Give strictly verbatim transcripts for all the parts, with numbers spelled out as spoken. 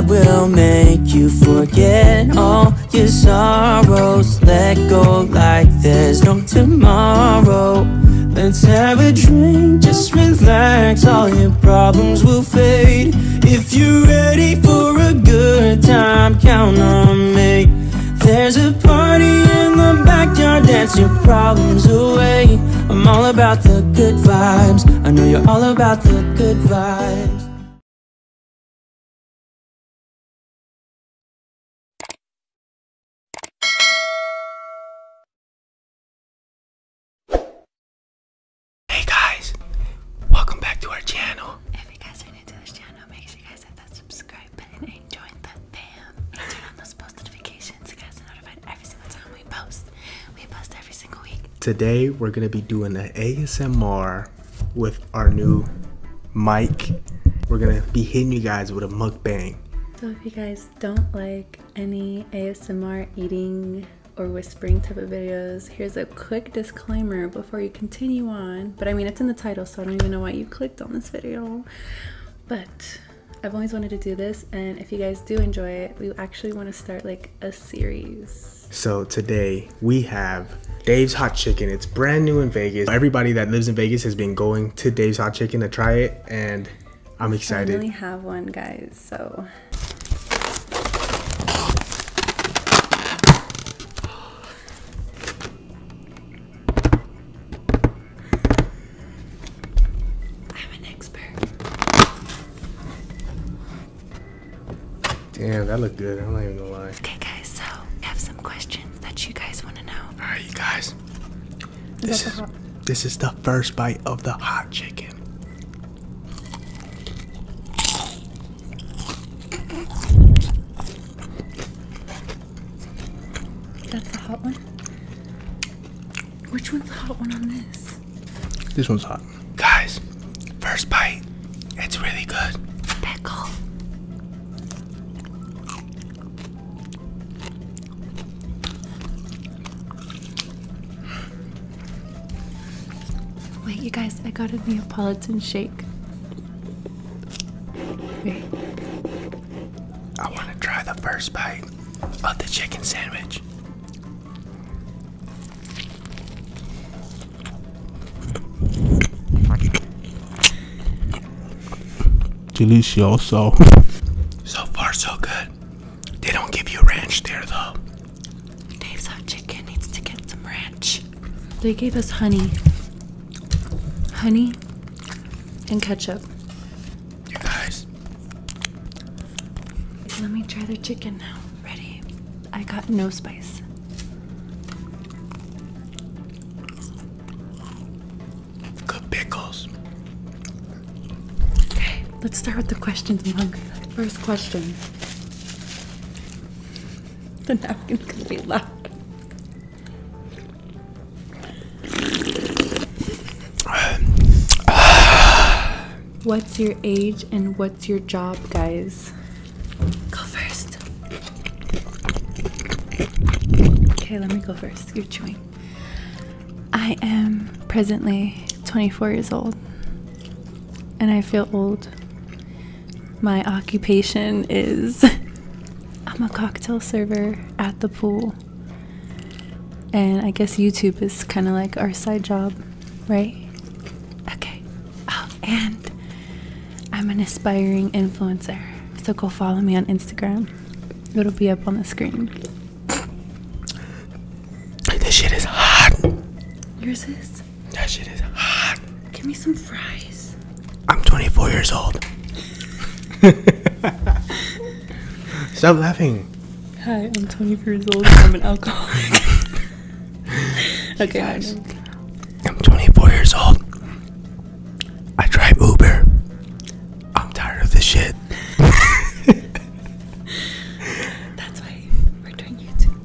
I will make you forget all your sorrows. Let go like there's no tomorrow. Let's have a drink, just relax, all your problems will fade. If you're ready for a good time, count on me. There's a party in the backyard, dance your problems away. I'm all about the good vibes, I know you're all about the good vibes. Today, we're gonna be doing an A S M R with our new mic. We're gonna be hitting you guys with a mukbang. So if you guys don't like any A S M R eating or whispering type of videos, here's a quick disclaimer before you continue on. But I mean, it's in the title, so I don't even know why you clicked on this video. But I've always wanted to do this, and if you guys do enjoy it, we actually want to start like a series. So today we have Dave's Hot Chicken. It's brand new in Vegas. Everybody that lives in Vegas has been going to Dave's Hot Chicken to try it, and I'm excited. I really have one, guys, so. Damn, that looked good. I'm not even gonna lie. Okay, guys, so I have some questions that you guys want to know. All right, you guys. This is, this is the first bite of the hot chicken. That's the hot one? Which one's the hot one on this? This one's hot. Guys, first bite. It's really good. Pickle. You guys, I got a Neapolitan shake. Wait. I want to try the first bite of the chicken sandwich. Delicioso. So far, so good. They don't give you ranch there, though. Dave's Hot Chicken needs to get some ranch. They gave us honey. Honey and ketchup. You guys. Let me try their chicken now. Ready? I got no spice. Good pickles. Okay, let's start with the questions. I'm hungry. First question. The napkin could be loud. What's your age and what's your job, guys? Go first. Okay, let me go first. You're chewing. I am presently twenty-four years old, and I feel old. My occupation is I'm a cocktail server at the pool, and I guess YouTube is kind of like our side job, right? Okay. Oh, and I'm an aspiring influencer, so go follow me on Instagram. It'll be up on the screen. This shit is hot. Yours is? That shit is hot. Give me some fries. I'm twenty-four years old. Stop laughing. Hi, I'm twenty-four years old and I'm an alcoholic. Okay, guys. I'm twenty-four years old. I drive Uber. Shit. That's why we're doing YouTube.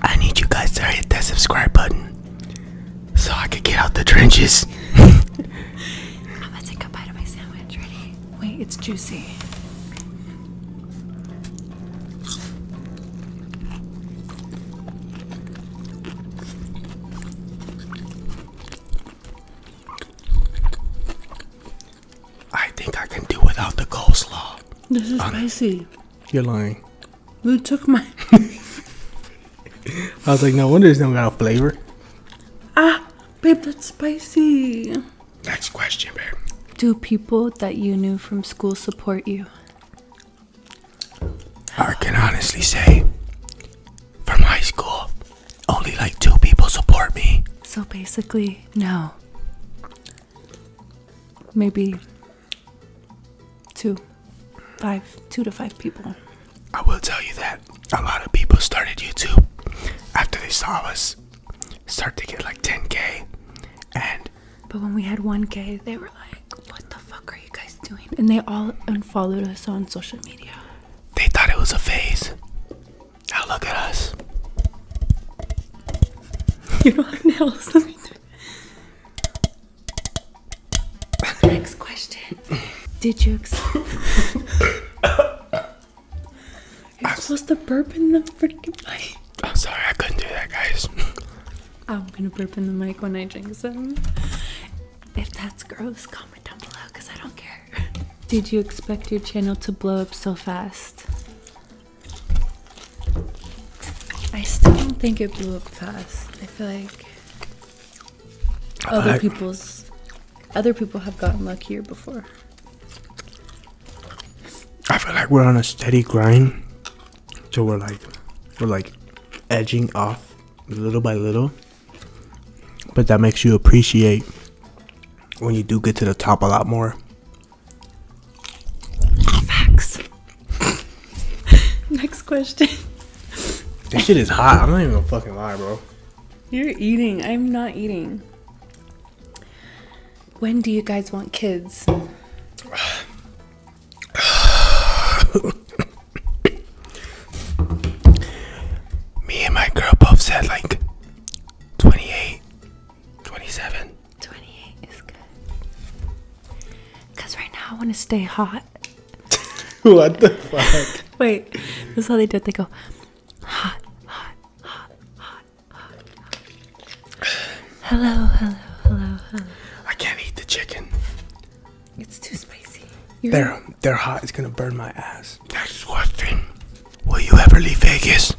I need you guys to hit that subscribe button so I could get out the trenches. I'm gonna take a bite of my sandwich. Ready? Wait, it's juicy. This is um, spicy. You're lying. You took my... I was like, no wonder this don't got a flavor. Ah, babe, that's spicy. Next question, babe. Do people that you knew from school support you? I can honestly say, from high school, only like two people support me. So basically, no. Maybe two, five, two to five people. I will tell you that a lot of people started YouTube after they saw us start to get like ten K, and but when we had one K, they were like, "What the fuck are you guys doing?" And they all unfollowed us on social media. They thought it was a phase. Now look at us. You don't have nails. Let me do. Next question. Did you? You're supposed to burp in the freaking mic. I'm sorry, I couldn't do that, guys. I'm gonna burp in the mic when I drink some. If that's gross, comment down below, because I don't care. Did you expect your channel to blow up so fast? I still don't think it blew up fast. I feel like I other like... people's, other people have gotten luckier before. I feel like we're on a steady grind. So we're like, we're like edging off little by little, but that makes you appreciate when you do get to the top a lot more. Facts. Next question. This shit is hot. I'm not even gonna fucking lie, bro. You're eating. I'm not eating. When do you guys want kids? At like twenty-eight, twenty-seven. twenty-eight is good. Because right now I want to stay hot. What the fuck? Wait, that's how they do it. They go hot, hot, hot, hot, hot, hot. Hello, hello, hello, hello. I can't eat the chicken. It's too spicy. You're they're, right. They're hot. It's going to burn my ass. Next question. Will you ever leave Vegas?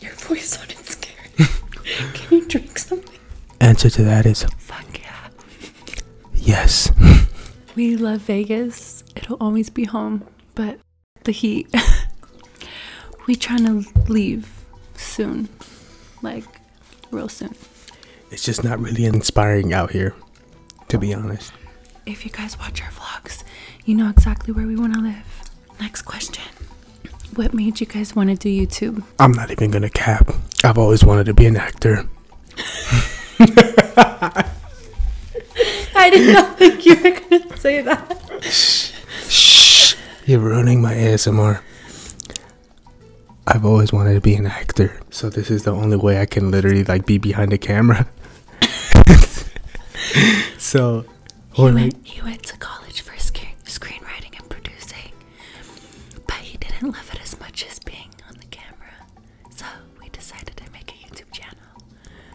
Your voice sounded scared. Can you drink something? Answer to that is fuck yeah. Yes. We love Vegas. It'll always be home, but the heat. We trying to leave soon, like real soon. It's just not really inspiring out here, to be honest. If you guys watch our vlogs, you know exactly where we want to live. Next question. What made you guys want to do YouTube? I'm not even gonna cap. I've always wanted to be an actor. I did not think you were gonna say that. Shh. You're ruining my A S M R. I've always wanted to be an actor, so this is the only way I can literally like be behind the camera. So he went, he went to college for screen screenwriting and producing, but he didn't love it as much as being on the camera, so we decided to make a YouTube channel.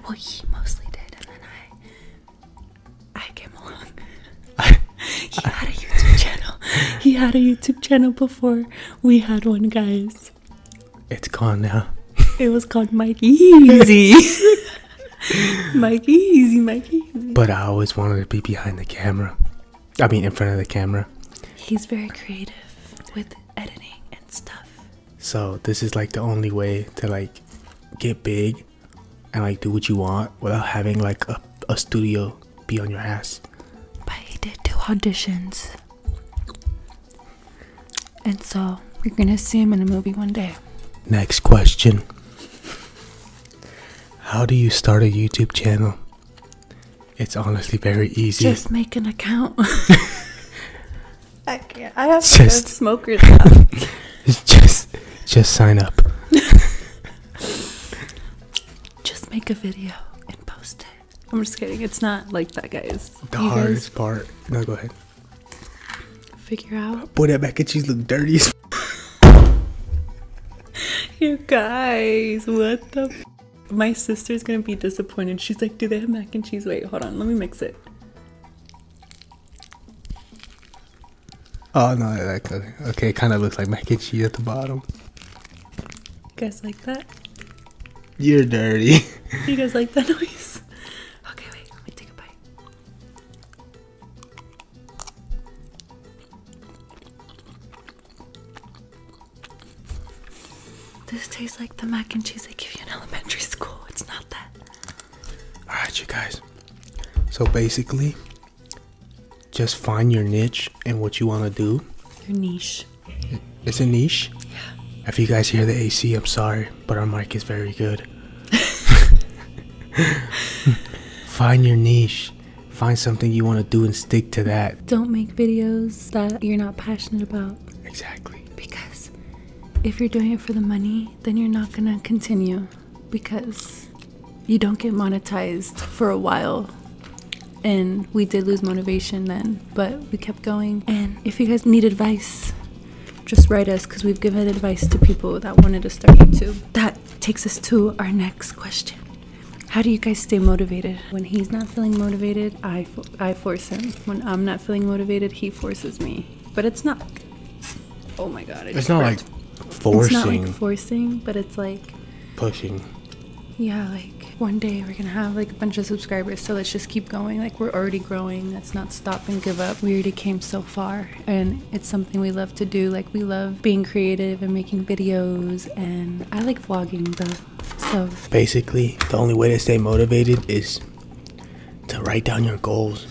Well, he mostly did, and then I I came along. He had a YouTube channel. He had a YouTube channel before we had one, guys. It's gone now. It was called Mikey Easy. Mikey Easy, Mikey Easy. But I always wanted to be behind the camera. I mean, in front of the camera. He's very creative with editing and stuff. So this is like the only way to like get big and like do what you want without having like a, a studio be on your ass. But he did do auditions. And so you're gonna see him in a movie one day. Next question. How do you start a YouTube channel? It's honestly very easy. Just make an account. I can't. I have to just, smokers now. Just, just sign up. Just make a video and post it. I'm just kidding. It's not like that, guys. The you hardest guys part. No, go ahead. Figure out. Boy, that mac and cheese look dirty as You guys, what the? F My sister's gonna be disappointed. She's like, do they have mac and cheese? Wait, hold on. Let me mix it. Oh no, like, okay, it kind of looks like mac and cheese at the bottom. You guys like that? You're dirty. You guys like that noise? Okay, wait, let me take a bite. This tastes like the mac and cheese they give you in elementary school. It's not that. Alright, you guys. So basically, just find your niche and what you want to do. Your niche. It's a niche? Yeah. If you guys hear the A C, I'm sorry, but our mic is very good. Find your niche. Find something you want to do and stick to that. Don't make videos that you're not passionate about. Exactly. Because if you're doing it for the money, then you're not going to continue because you don't get monetized for a while. And we did lose motivation then, but we kept going. And if you guys need advice, just write us, because we've given advice to people that wanted to start YouTube. That takes us to our next question. How do you guys stay motivated? When he's not feeling motivated, I, fo I force him. When I'm not feeling motivated, he forces me. But it's not, oh my God. I it's not burped. Like forcing. It's not like forcing, but it's like pushing. Yeah, like one day we're gonna have like a bunch of subscribers, so let's just keep going. Like, we're already growing. Let's not stop and give up. We already came so far, and it's something we love to do. Like, we love being creative and making videos, and I like vlogging though. So basically, the only way to stay motivated is to write down your goals,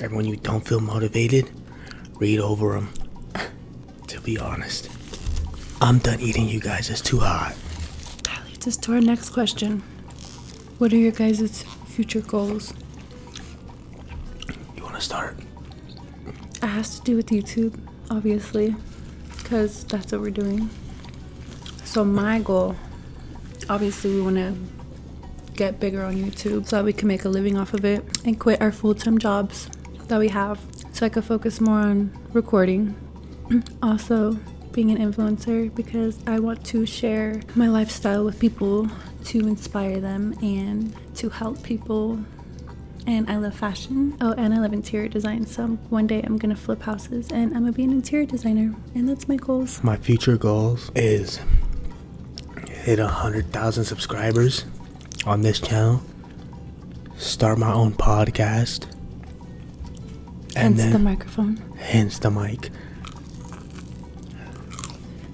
and when you don't feel motivated, read over them. To be honest, I'm done eating, you guys. It's too hot. That leads us to our next question. What are your guys' future goals? You want to start? It has to do with YouTube, obviously, because that's what we're doing. So my goal, obviously, we want to get bigger on YouTube so that we can make a living off of it and quit our full-time jobs that we have so I could focus more on recording. Also, being an influencer, because I want to share my lifestyle with people to inspire them and to help people. And I love fashion. Oh, and I love interior design. So one day I'm gonna flip houses and I'm gonna be an interior designer, and that's my goals. My future goals is hit a hundred thousand subscribers on this channel, start my own podcast, and hence then, the microphone, hence the mic,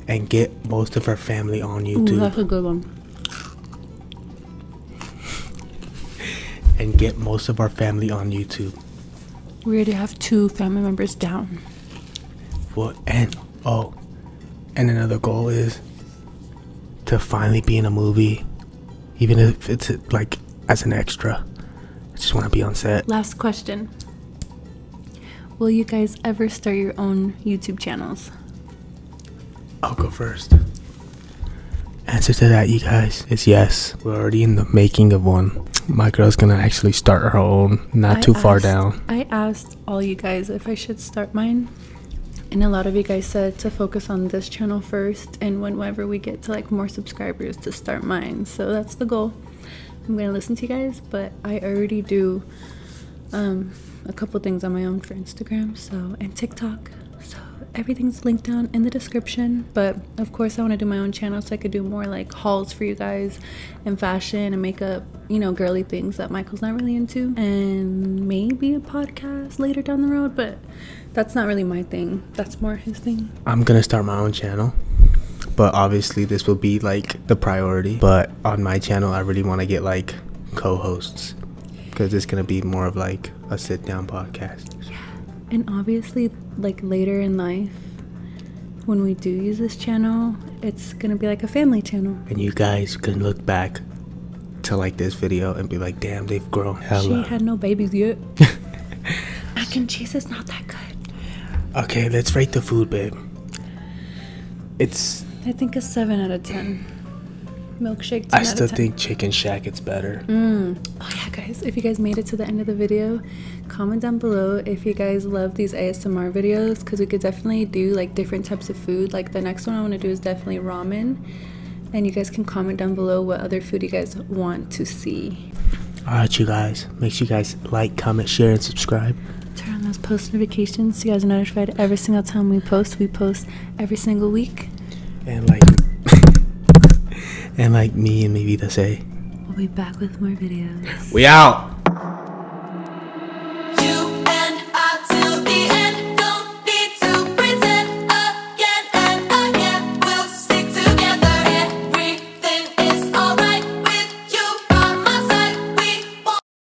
and get most of her family on YouTube. Ooh, that's a good one. And get most of our family on YouTube. We already have two family members down. Well, and oh, and another goal is to finally be in a movie, even if it's like as an extra. I just want to be on set. Last question. Will you guys ever start your own YouTube channels? I'll go first. Answer to that, you guys, is yes. We're already in the making of one. My girl's gonna actually start her own, not I too asked, far down. I asked all you guys if I should start mine, and a lot of you guys said to focus on this channel first, and whenever we get to like more subscribers, to start mine. So that's the goal. I'm gonna listen to you guys, but I already do um, a couple things on my own for Instagram, so, and TikTok. So everything's linked down in the description, but of course I want to do my own channel so I could do more like hauls for you guys and fashion and makeup, you know, girly things that Michael's not really into, and maybe a podcast later down the road, but that's not really my thing. That's more his thing. I'm gonna start my own channel, but obviously this will be like the priority, but on my channel I really want to get like co-hosts, because it's gonna be more of like a sit-down podcast. Yeah. And obviously, like later in life, when we do use this channel, it's gonna be like a family channel. And you guys can look back to like this video and be like, damn, they've grown hella. She had no babies yet. Mac and cheese is not that good. Okay, let's rate the food, babe. It's... I think a seven out of ten. Milkshake ten I still think Chicken Shack it's better. Mm. Oh yeah, guys, if you guys made it to the end of the video, comment down below if you guys love these A S M R videos, because we could definitely do like different types of food. Like the next one I want to do is definitely ramen, and you guys can comment down below what other food you guys want to see. Alright, you guys, make sure you guys like, comment, share, and subscribe. Turn on those those post notifications so you guys are notified every single time we post. We post every single week. And like, and like me and maybe that's it. We'll be back with more videos. We out.